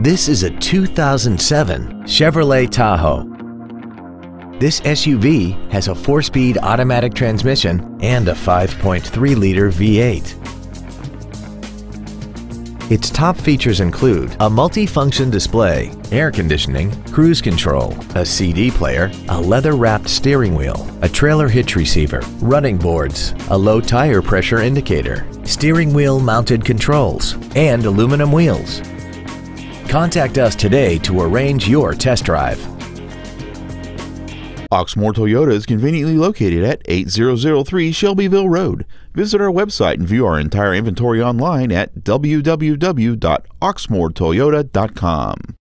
This is a 2007 Chevrolet Tahoe. This SUV has a 4-speed automatic transmission and a 5.3-liter V8. Its top features include a multi-function display, air conditioning, cruise control, a CD player, a leather-wrapped steering wheel, a trailer hitch receiver, running boards, a low tire pressure indicator, steering wheel mounted controls, and aluminum wheels. Contact us today to arrange your test drive. Oxmoor Toyota is conveniently located at 8003 Shelbyville Road. Visit our website and view our entire inventory online at www.oxmoortoyota.com.